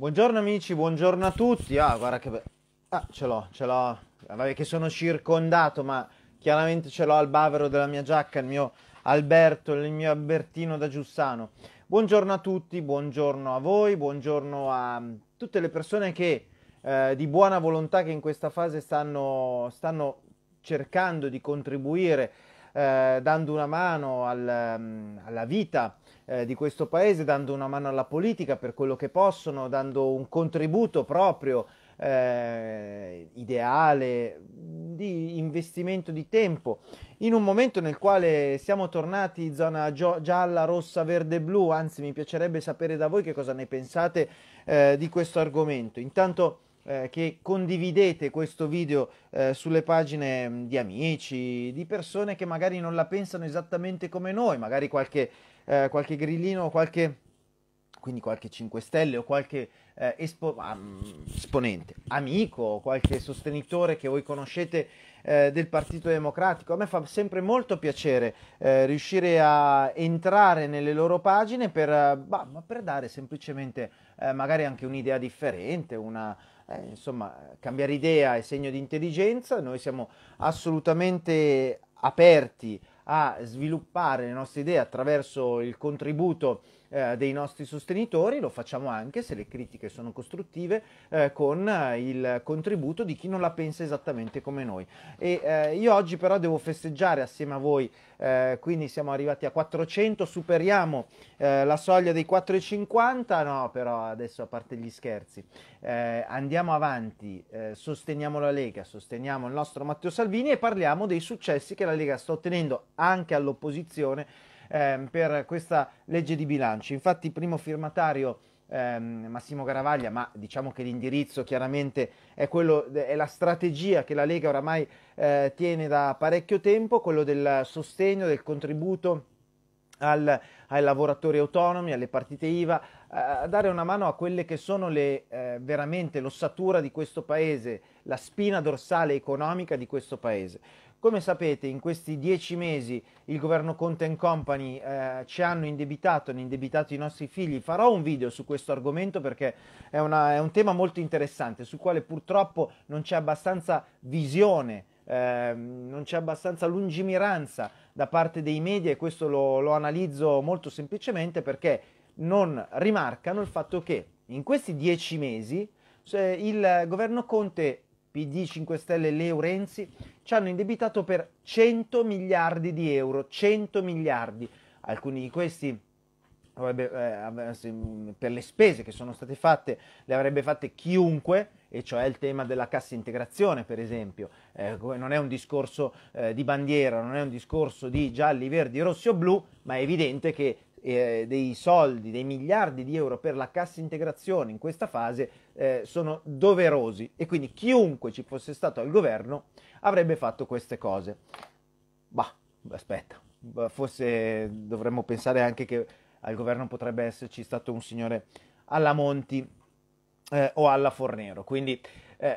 Buongiorno amici, buongiorno a tutti. Ah, guarda che bello. Ah, ce l'ho. Vabbè che sono circondato, ma chiaramente ce l'ho al bavero della mia giacca, il mio Alberto, il mio Albertino da Giussano. Buongiorno a tutti, buongiorno a voi, buongiorno a tutte le persone che di buona volontà che in questa fase stanno cercando di contribuire dando una mano alla vita di questo paese, dando una mano alla politica per quello che possono, dando un contributo proprio ideale, di investimento di tempo, in un momento nel quale siamo tornati in zona gialla, rossa, verde, blu. Anzi, mi piacerebbe sapere da voi che cosa ne pensate di questo argomento. Intanto che condividete questo video sulle pagine di amici, di persone che magari non la pensano esattamente come noi, magari qualche grillino, qualche 5 Stelle o qualche esponente, amico, o qualche sostenitore che voi conoscete del Partito Democratico. A me fa sempre molto piacere riuscire a entrare nelle loro pagine per dare semplicemente magari anche un'idea differente, insomma, cambiare idea è segno di intelligenza. Noi siamo assolutamente aperti a sviluppare le nostre idee attraverso il contributo dei nostri sostenitori. Lo facciamo anche se le critiche sono costruttive, con il contributo di chi non la pensa esattamente come noi. Io oggi però devo festeggiare assieme a voi, quindi siamo arrivati a 400, superiamo la soglia dei 4,50, no, però adesso a parte gli scherzi, andiamo avanti, sosteniamo la Lega, sosteniamo il nostro Matteo Salvini e parliamo dei successi che la Lega sta ottenendo anche all'opposizione per questa legge di bilancio. Infatti primo firmatario Massimo Garavaglia, ma diciamo che l'indirizzo chiaramente è la strategia che la Lega oramai tiene da parecchio tempo, quello del sostegno, del contributo ai lavoratori autonomi, alle partite IVA, a dare una mano a quelle che sono veramente l'ossatura di questo paese, la spina dorsale economica di questo paese. Come sapete, in questi 10 mesi il governo Conte & Company ci hanno indebitato i nostri figli. Farò un video su questo argomento perché è un tema molto interessante, sul quale purtroppo non c'è abbastanza visione, non c'è abbastanza lungimiranza da parte dei media, e questo lo analizzo molto semplicemente perché non rimarcano il fatto che in questi 10 mesi il governo Conte, PD, 5 Stelle, Leo, Renzi, ci hanno indebitato per 100 miliardi di euro, 100 miliardi. Alcuni di questi per le spese che sono state fatte le avrebbe fatte chiunque, e cioè il tema della cassa integrazione per esempio. Non è un discorso di bandiera, non è un discorso di gialli, verdi, rossi o blu, ma è evidente che dei soldi, dei miliardi di euro per la cassa integrazione in questa fase sono doverosi, e quindi chiunque ci fosse stato al governo avrebbe fatto queste cose. Bah, aspetta, forse dovremmo pensare anche che al governo potrebbe esserci stato un signore alla Monti o alla Fornero, quindi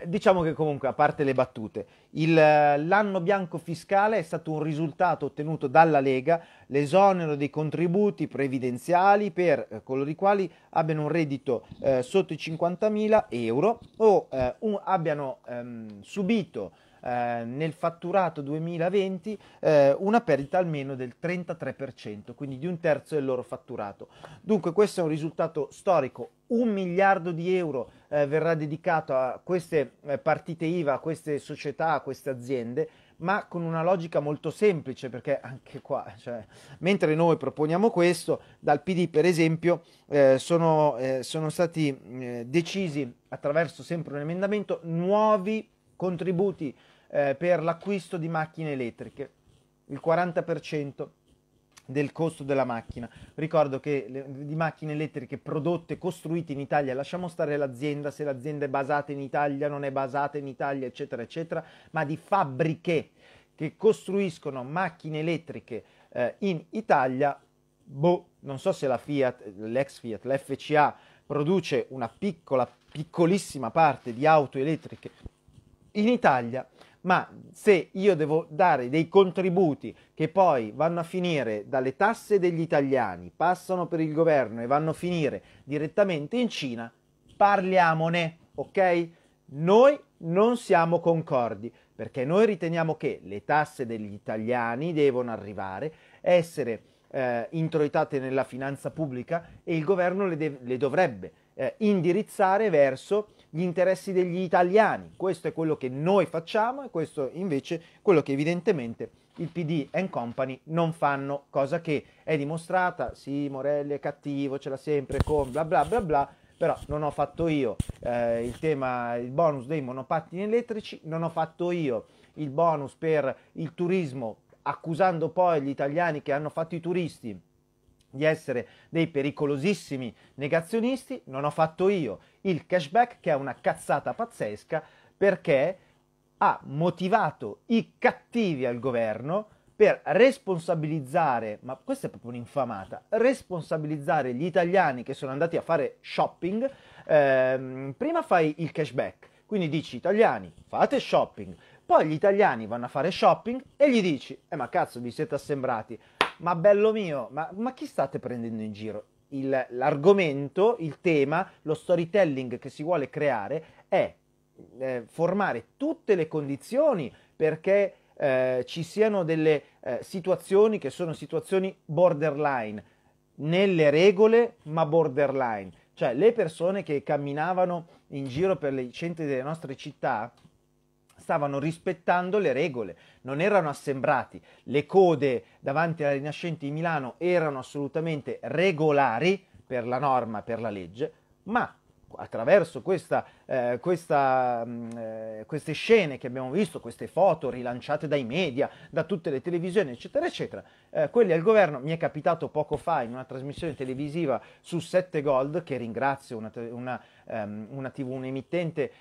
diciamo che comunque, a parte le battute, l'anno bianco fiscale è stato un risultato ottenuto dalla Lega, l'esonero dei contributi previdenziali per coloro i quali abbiano un reddito sotto i 50.000 euro o abbiano subito nel fatturato 2020 una perdita almeno del 33%, quindi di un terzo del loro fatturato. Dunque questo è un risultato storico. 1 miliardo di euro verrà dedicato a queste partite IVA, a queste società, a queste aziende, ma con una logica molto semplice, perché anche qua, cioè, mentre noi proponiamo questo, dal PD per esempio sono stati decisi, attraverso sempre un emendamento, nuovi contributi per l'acquisto di macchine elettriche, il 40% del costo della macchina. Ricordo che di macchine elettriche prodotte, costruite in Italia, lasciamo stare l'azienda, se l'azienda è basata in Italia, non è basata in Italia, eccetera, eccetera, ma di fabbriche che costruiscono macchine elettriche in Italia, boh, non so se la Fiat, l'ex Fiat, la FCA produce una piccolissima parte di auto elettriche in Italia, ma se io devo dare dei contributi che poi vanno a finire dalle tasse degli italiani, passano per il governo e vanno a finire direttamente in Cina, parliamone, ok? Noi non siamo concordi, perché noi riteniamo che le tasse degli italiani devono arrivare, essere introitate nella finanza pubblica, e il governo le dovrebbe indirizzare verso gli interessi degli italiani. Questo è quello che noi facciamo, e questo invece è quello che evidentemente il PD and company non fanno, cosa che è dimostrata. Sì, Morelli è cattivo, ce l'ha sempre con bla bla bla bla, però non ho fatto io il tema, il bonus dei monopattini elettrici, non ho fatto io il bonus per il turismo, accusando poi gli italiani che hanno fatto i turisti di essere dei pericolosissimi negazionisti, non ho fatto io il cashback, che è una cazzata pazzesca, perché ha motivato i cattivi al governo per responsabilizzare, ma questa è proprio un'infamata, responsabilizzare gli italiani che sono andati a fare shopping. Prima fai il cashback, quindi dici italiani fate shopping, poi gli italiani vanno a fare shopping e gli dici ma cazzo vi siete assembrati, ma bello mio, ma chi state prendendo in giro? L'argomento, il tema, lo storytelling che si vuole creare è formare tutte le condizioni perché ci siano delle situazioni che sono situazioni borderline, nelle regole ma borderline, cioè le persone che camminavano in giro per i centri delle nostre città stavano rispettando le regole, non erano assembrati, le code davanti alla Rinascente di Milano erano assolutamente regolari per la norma, per la legge, ma attraverso queste scene che abbiamo visto, queste foto rilanciate dai media, da tutte le televisioni, eccetera, eccetera, quelli al governo. Mi è capitato poco fa in una trasmissione televisiva su 7 Gold, che ringrazio, un emittente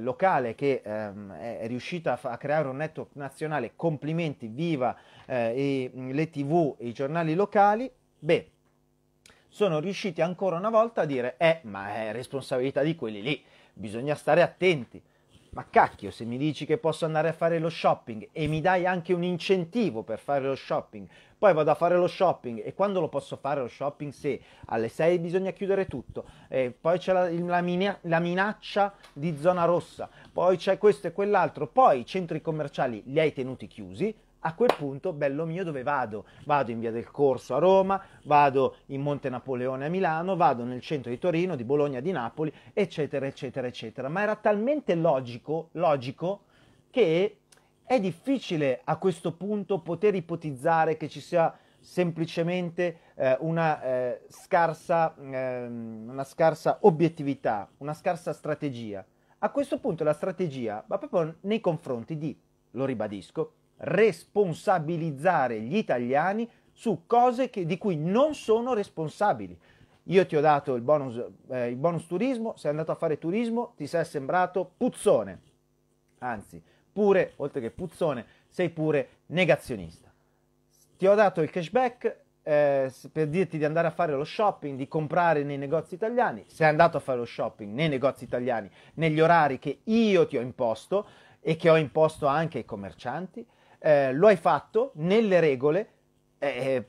locale che è riuscita a creare un network nazionale, complimenti, viva le tv e i giornali locali. Beh, sono riusciti ancora una volta a dire ma è responsabilità di quelli lì, bisogna stare attenti. Ma cacchio, se mi dici che posso andare a fare lo shopping e mi dai anche un incentivo per fare lo shopping, poi vado a fare lo shopping, e quando lo posso fare lo shopping? Se alle 6 bisogna chiudere tutto, e poi c'è la minaccia di zona rossa, poi c'è questo e quell'altro, poi i centri commerciali li hai tenuti chiusi, a quel punto, bello mio, dove vado? Vado in Via del Corso a Roma, vado in Monte Napoleone a Milano, vado nel centro di Torino, di Bologna, di Napoli, eccetera, eccetera, eccetera. Ma era talmente logico che è difficile a questo punto poter ipotizzare che ci sia semplicemente una scarsa obiettività, una scarsa strategia. A questo punto la strategia va proprio nei confronti di, lo ribadisco, responsabilizzare gli italiani su cose di cui non sono responsabili. Io ti ho dato il bonus turismo, sei andato a fare turismo, ti sei sembrato puzzone, anzi, pure, oltre che puzzone, sei pure negazionista. Ti ho dato il cashback per dirti di andare a fare lo shopping, di comprare nei negozi italiani, sei andato a fare lo shopping nei negozi italiani, negli orari che io ti ho imposto e che ho imposto anche ai commercianti. Lo hai fatto nelle regole,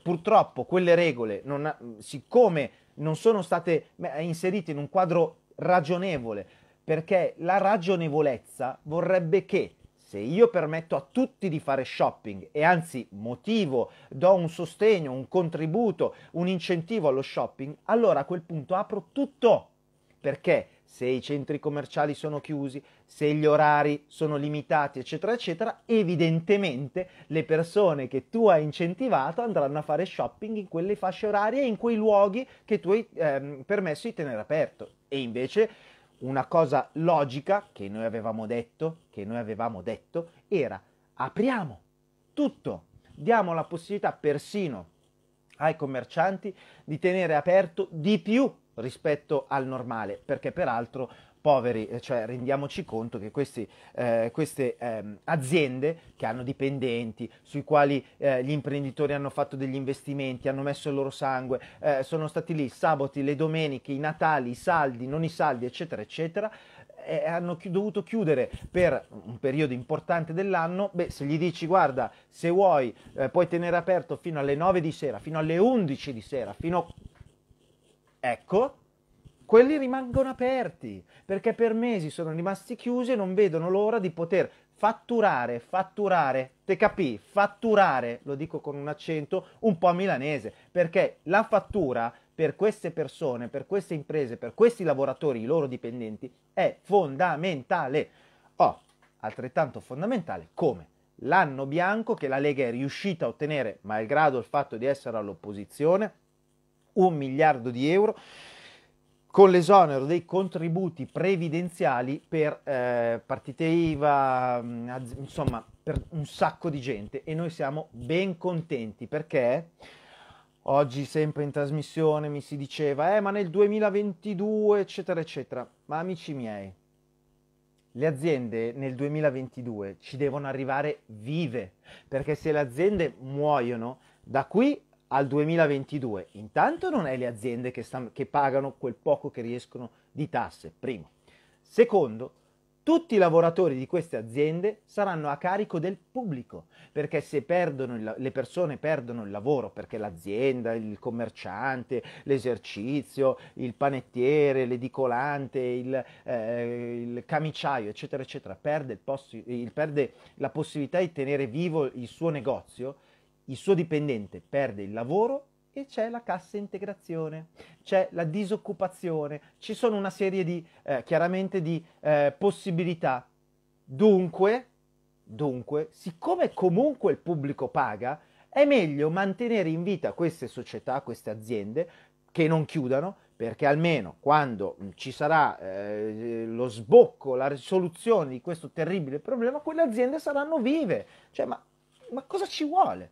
purtroppo quelle regole, siccome non sono state inserite in un quadro ragionevole, perché la ragionevolezza vorrebbe che se io permetto a tutti di fare shopping, e anzi motivo, do un sostegno, un contributo, un incentivo allo shopping, allora a quel punto apro tutto, perché se i centri commerciali sono chiusi, se gli orari sono limitati, eccetera, eccetera, evidentemente le persone che tu hai incentivato andranno a fare shopping in quelle fasce orarie e in quei luoghi che tu hai permesso di tenere aperto. E invece una cosa logica che noi avevamo detto, era apriamo tutto, diamo la possibilità persino ai commercianti di tenere aperto di più rispetto al normale, perché peraltro, poveri, cioè rendiamoci conto che queste aziende che hanno dipendenti, sui quali gli imprenditori hanno fatto degli investimenti, hanno messo il loro sangue, sono stati lì sabati, le domeniche, i natali, i saldi, non i saldi, eccetera, eccetera, hanno dovuto chiudere per un periodo importante dell'anno. Beh, se gli dici guarda, se vuoi puoi tenere aperto fino alle 9 di sera, fino alle 11 di sera, fino a... Ecco, quelli rimangono aperti, perché per mesi sono rimasti chiusi e non vedono l'ora di poter fatturare, te capì? Fatturare, lo dico con un accento un po' milanese, perché la fattura per queste persone, per queste imprese, per questi lavoratori, i loro dipendenti, è fondamentale. Altrettanto fondamentale come l'anno bianco che la Lega è riuscita a ottenere, malgrado il fatto di essere all'opposizione, 1 miliardo di euro, con l'esonero dei contributi previdenziali per partite IVA, insomma per un sacco di gente, e noi siamo ben contenti perché oggi sempre in trasmissione mi si diceva ma nel 2022 eccetera eccetera, ma amici miei, le aziende nel 2022 ci devono arrivare vive, perché se le aziende muoiono da qui al 2022, intanto non è le aziende che pagano quel poco che riescono di tasse, primo. Secondo, tutti i lavoratori di queste aziende saranno a carico del pubblico, perché se perdono, le persone perdono il lavoro, perché l'azienda, il commerciante, l'esercizio, il panettiere, l'edicolante, il camiciaio, eccetera, eccetera, perde la possibilità di tenere vivo il suo negozio, il suo dipendente perde il lavoro e c'è la cassa integrazione, c'è la disoccupazione, ci sono una serie di, chiaramente, di possibilità. Dunque, siccome comunque il pubblico paga, è meglio mantenere in vita queste società, queste aziende, che non chiudano, perché almeno quando ci sarà lo sbocco, la risoluzione di questo terribile problema, quelle aziende saranno vive. Cioè, ma cosa ci vuole?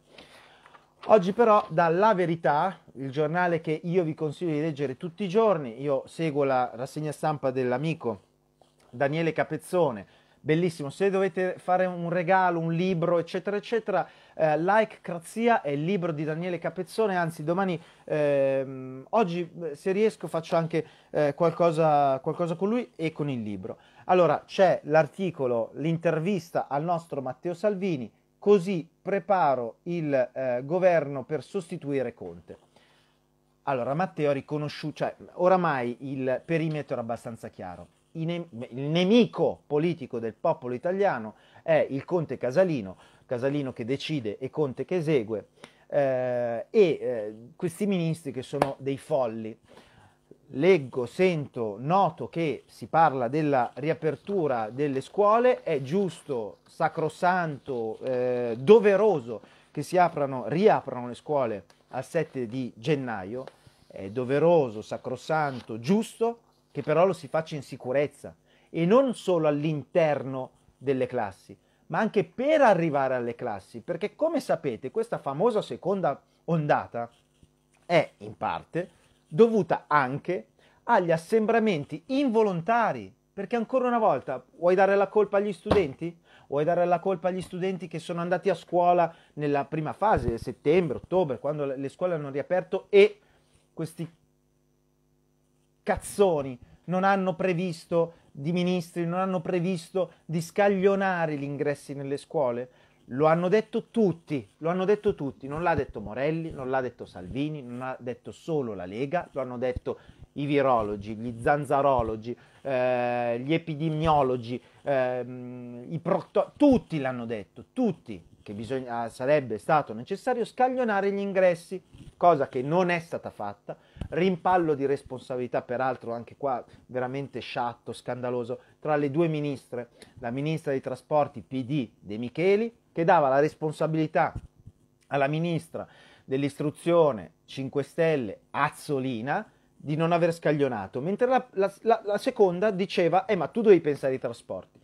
Oggi però da La Verità, il giornale che io vi consiglio di leggere tutti i giorni, io seguo la rassegna stampa dell'amico Daniele Capezzone, bellissimo, se dovete fare un regalo, un libro, eccetera, eccetera, Like Crazia è il libro di Daniele Capezzone, anzi domani, oggi se riesco faccio anche qualcosa con lui e con il libro. Allora c'è l'articolo, l'intervista al nostro Matteo Salvini, così preparo il governo per sostituire Conte. Allora Matteo ha riconosciuto, cioè oramai il perimetro è abbastanza chiaro, il nemico politico del popolo italiano è il Conte Casalino, Casalino che decide e Conte che esegue, questi ministri che sono dei folli. Leggo, sento, noto che si parla della riapertura delle scuole, è giusto, sacrosanto, doveroso che si riaprano le scuole al 7 di gennaio, è doveroso, sacrosanto, giusto che però lo si faccia in sicurezza e non solo all'interno delle classi, ma anche per arrivare alle classi, perché come sapete questa famosa seconda ondata è in parte dovuta anche agli assembramenti involontari, perché ancora una volta vuoi dare la colpa agli studenti? Vuoi dare la colpa agli studenti che sono andati a scuola nella prima fase, settembre, ottobre, quando le scuole hanno riaperto e questi cazzoni non hanno previsto di ministri, non hanno previsto di scaglionare gli ingressi nelle scuole? Lo hanno detto tutti, non l'ha detto Morelli, non l'ha detto Salvini, non l'ha detto solo la Lega, lo hanno detto i virologi, gli zanzarologi, gli epidemiologi, tutti l'hanno detto, tutti, che sarebbe stato necessario scaglionare gli ingressi, cosa che non è stata fatta, rimpallo di responsabilità peraltro anche qua veramente sciatto, scandaloso, tra le due ministre, la ministra dei trasporti PD De Micheli, che dava la responsabilità alla ministra dell'istruzione 5 Stelle Azzolina di non aver scaglionato, mentre la seconda diceva ma tu devi pensare ai trasporti.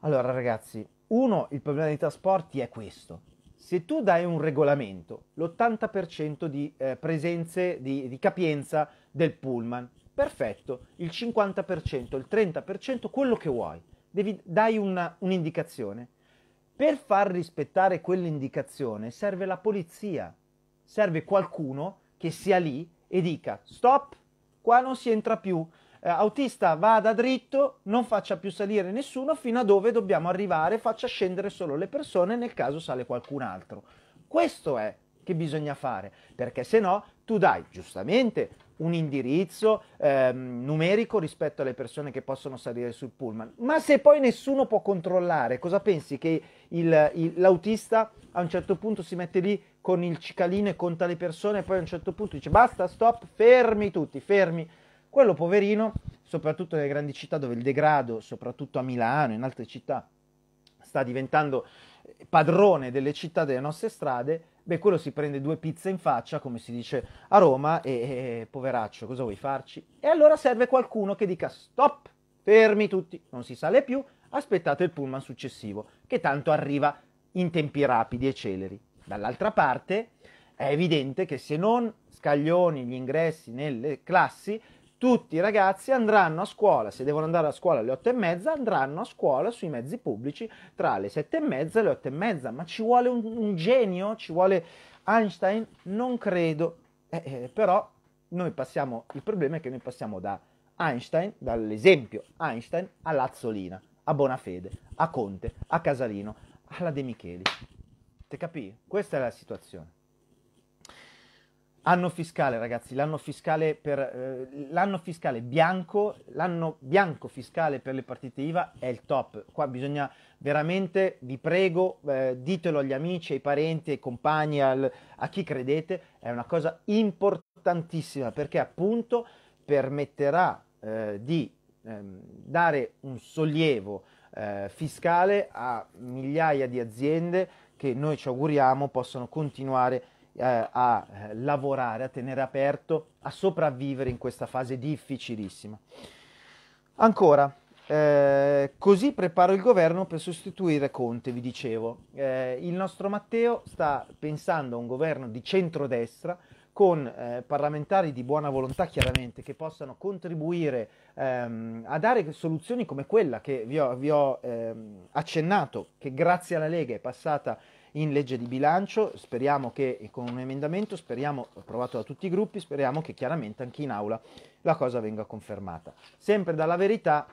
Allora ragazzi, uno, il problema dei trasporti è questo: se tu dai un regolamento, l'80% di presenze, di capienza del pullman, perfetto, il 50%, il 30%, quello che vuoi, dai un'indicazione. Per far rispettare quell'indicazione serve la polizia, serve qualcuno che sia lì e dica stop, qua non si entra più, autista vada dritto, non faccia più salire nessuno fino a dove dobbiamo arrivare, faccia scendere solo le persone, nel caso sale qualcun altro. Questo è che bisogna fare, perché se no tu dai giustamente un indirizzo numerico rispetto alle persone che possono salire sul pullman, ma se poi nessuno può controllare, cosa pensi? Che l'autista a un certo punto si mette lì con il cicalino e conta le persone e poi a un certo punto dice basta, stop, fermi tutti, fermi. Quello poverino, soprattutto nelle grandi città dove il degrado, soprattutto a Milano e in altre città, sta diventando padrone delle città, delle nostre strade, beh, quello si prende due pizze in faccia, come si dice a Roma, e poveraccio, cosa vuoi farci? E allora serve qualcuno che dica stop, fermi tutti, non si sale più, aspettate il pullman successivo, che tanto arriva in tempi rapidi e celeri. Dall'altra parte è evidente che se non scaglioni gli ingressi nelle classi, tutti i ragazzi andranno a scuola, se devono andare a scuola alle 8:30, andranno a scuola sui mezzi pubblici tra le 7:30 e le 8:30. Ma ci vuole un genio? Ci vuole Einstein? Non credo. Però noi passiamo, il problema è che noi passiamo da Einstein, dall'esempio Einstein, all'Azzolina, a Bonafede, a Conte, a Casalino, alla De Micheli. Te capì? Questa è la situazione. Anno fiscale, ragazzi, l'anno fiscale, l'anno bianco fiscale per le partite IVA è il top. Qua bisogna veramente, vi prego, ditelo agli amici, ai parenti, ai compagni, a chi credete, è una cosa importantissima perché appunto permetterà di dare un sollievo fiscale a migliaia di aziende che noi ci auguriamo possano continuare a lavorare, a tenere aperto, a sopravvivere in questa fase difficilissima. Ancora, così preparo il governo per sostituire Conte, vi dicevo. Il nostro Matteo sta pensando a un governo di centrodestra con parlamentari di buona volontà, chiaramente, che possano contribuire a dare soluzioni come quella che vi ho accennato, che grazie alla Lega è passata in legge di bilancio, speriamo che con un emendamento, speriamo, approvato da tutti i gruppi, speriamo che chiaramente anche in aula la cosa venga confermata. Sempre dalla Verità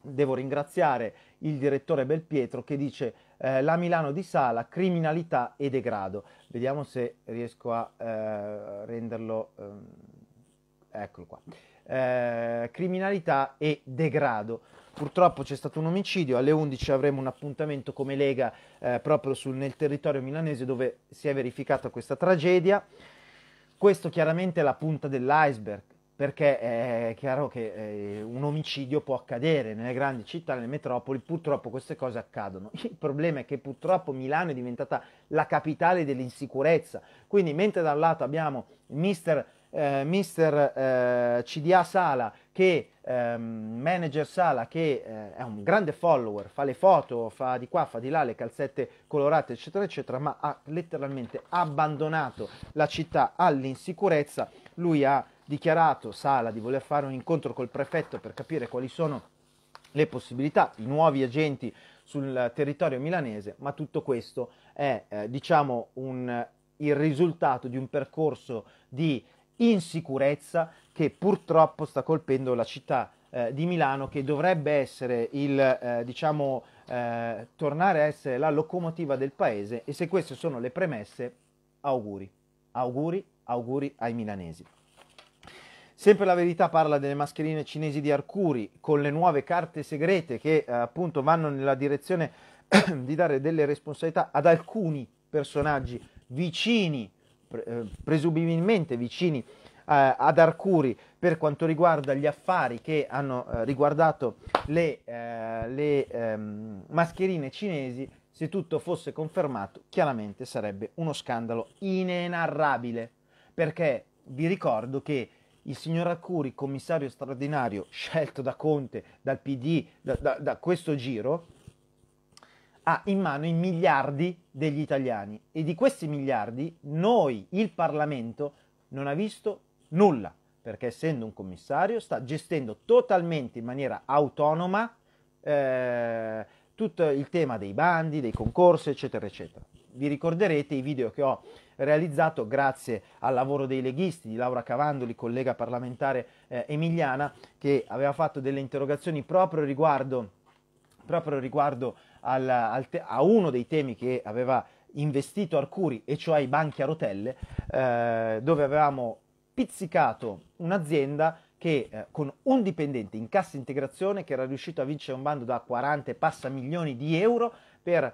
devo ringraziare il direttore Belpietro che dice la Milano di Sala, criminalità e degrado. Vediamo se riesco a renderlo, eccolo qua, criminalità e degrado. Purtroppo c'è stato un omicidio, alle 11 avremo un appuntamento come Lega proprio nel territorio milanese dove si è verificata questa tragedia. Questo chiaramente è la punta dell'iceberg, perché è chiaro che un omicidio può accadere nelle grandi città, nelle metropoli, purtroppo queste cose accadono. Il problema è che purtroppo Milano è diventata la capitale dell'insicurezza, quindi mentre da un lato abbiamo il mister CDA Sala, che manager Sala, che è un grande follower, fa le foto, fa di qua, fa di là, le calzette colorate eccetera eccetera, ma ha letteralmente abbandonato la città all'insicurezza. Lui ha dichiarato, Sala, di voler fare un incontro col prefetto per capire quali sono le possibilità, i nuovi agenti sul territorio milanese, ma tutto questo è diciamo il risultato di un percorso di insicurezza che purtroppo sta colpendo la città di Milano, che dovrebbe essere tornare a essere la locomotiva del paese, e se queste sono le premesse, auguri, auguri, auguri ai milanesi. Sempre la Verità parla delle mascherine cinesi di Arcuri con le nuove carte segrete che appunto vanno nella direzione di dare delle responsabilità ad alcuni personaggi vicini, presumibilmente vicini ad Arcuri, per quanto riguarda gli affari che hanno riguardato le mascherine cinesi. Se tutto fosse confermato, chiaramente sarebbe uno scandalo inenarrabile, perché vi ricordo che il signor Arcuri, commissario straordinario scelto da Conte, dal PD, da questo giro, ha in mano i miliardi degli italiani, e di questi miliardi noi, il Parlamento, non ha visto nulla, perché essendo un commissario sta gestendo totalmente in maniera autonoma tutto il tema dei bandi, dei concorsi eccetera eccetera. Vi ricorderete i video che ho realizzato grazie al lavoro dei leghisti, di Laura Cavandoli, collega parlamentare emiliana, che aveva fatto delle interrogazioni proprio riguardo a uno dei temi che aveva investito Arcuri, e cioè i banchi a rotelle, dove avevamo pizzicato un'azienda che con un dipendente in cassa integrazione, che era riuscito a vincere un bando da 40 e passa milioni di euro per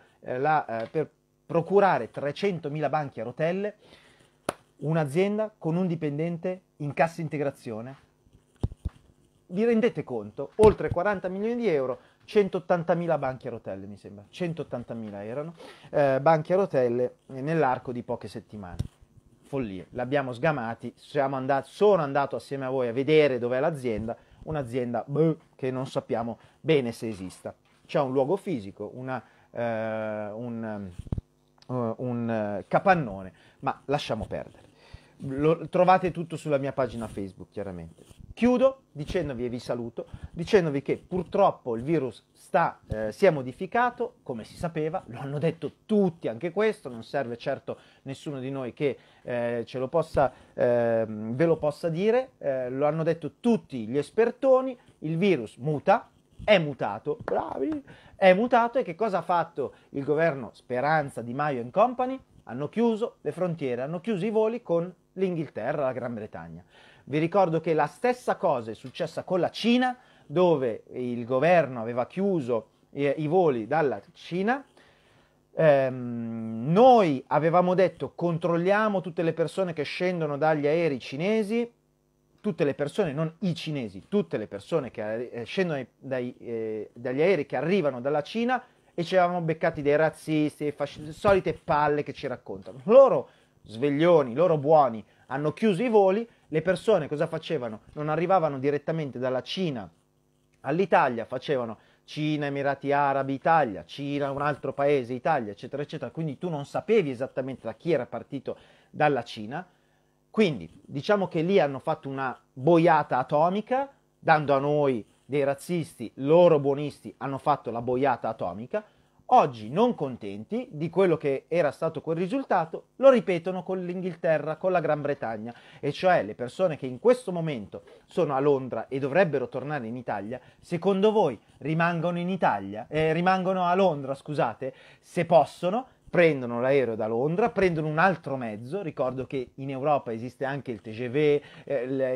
procurare 300.000 banchi a rotelle, un'azienda con un dipendente in cassa integrazione. Vi rendete conto? Oltre 40 milioni di euro, 180.000 banchi a rotelle, mi sembra, 180.000 erano, banchi a rotelle nell'arco di poche settimane. Follie, l'abbiamo sgamati, sono andato assieme a voi a vedere dov'è l'azienda, un'azienda che non sappiamo bene se esista. C'è un luogo fisico, un capannone, ma lasciamo perdere. Lo trovate tutto sulla mia pagina Facebook, chiaramente. Chiudo dicendovi, e vi saluto, dicendovi che purtroppo il virus si è modificato, come si sapeva, lo hanno detto tutti, anche questo, non serve certo nessuno di noi che ve lo possa dire, lo hanno detto tutti gli espertoni, il virus muta, è mutato, bravi, è mutato, e che cosa ha fatto il governo Speranza, Di Maio e company? Hanno chiuso le frontiere, hanno chiuso i voli con l'Inghilterra, la Gran Bretagna. Vi ricordo che la stessa cosa è successa con la Cina, dove il governo aveva chiuso i voli dalla Cina. Noi avevamo detto: controlliamo tutte le persone che scendono dagli aerei cinesi, tutte le persone, non i cinesi, tutte le persone che scendono dagli aerei che arrivano dalla Cina, e ci avevamo beccati dei razzisti, solite palle che ci raccontano. Loro sveglioni, loro buoni, hanno chiuso i voli. Le persone cosa facevano? Non arrivavano direttamente dalla Cina all'Italia, facevano Cina, Emirati Arabi, Italia, Cina, un altro paese, Italia, eccetera, eccetera. Quindi tu non sapevi esattamente da chi era partito dalla Cina. Quindi diciamo che lì hanno fatto una boiata atomica, dando a noi dei razzisti, loro buonisti, hanno fatto la boiata atomica. Oggi, non contenti di quello che era stato quel risultato, lo ripetono con l'Inghilterra, con la Gran Bretagna, e cioè le persone che in questo momento sono a Londra e dovrebbero tornare in Italia, secondo voi rimangono in Italia? Rimangono a Londra, scusate, se possono, prendono l'aereo da Londra, prendono un altro mezzo, ricordo che in Europa esiste anche il TGV,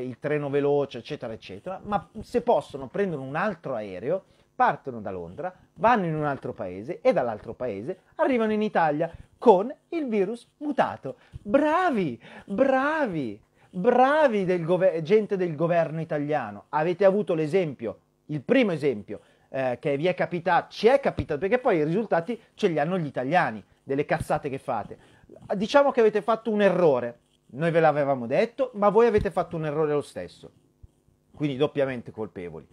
il treno veloce, eccetera, eccetera, ma se possono prendono un altro aereo, partono da Londra, vanno in un altro paese e dall'altro paese arrivano in Italia con il virus mutato. Bravi, bravi, bravi gente del governo italiano. Avete avuto l'esempio, il primo esempio che vi è capitato, ci è capitato, perché poi i risultati ce li hanno gli italiani, delle cazzate che fate. Diciamo che avete fatto un errore, noi ve l'avevamo detto, ma voi avete fatto un errore lo stesso, quindi doppiamente colpevoli.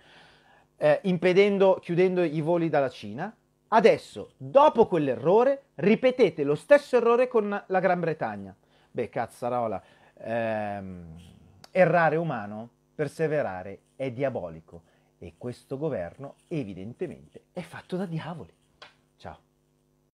Chiudendo i voli dalla Cina, adesso, dopo quell'errore, ripetete lo stesso errore con la Gran Bretagna. Beh, cazzarola, errare umano, perseverare è diabolico, e questo governo evidentemente è fatto da diavoli. Ciao.